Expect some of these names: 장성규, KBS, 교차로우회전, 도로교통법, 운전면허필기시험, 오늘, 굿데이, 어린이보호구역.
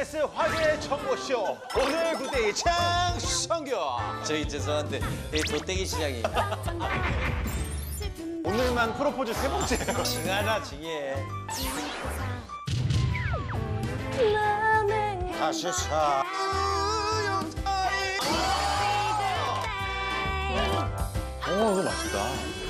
KBS 화제 정보쇼 오늘 구대의 장성규. 저희 죄송한데 돗대기 시장입니다. 오늘만 프로포즈 3번째예요. 징하다 징해. 다시 사. 오, 이거 맛있다.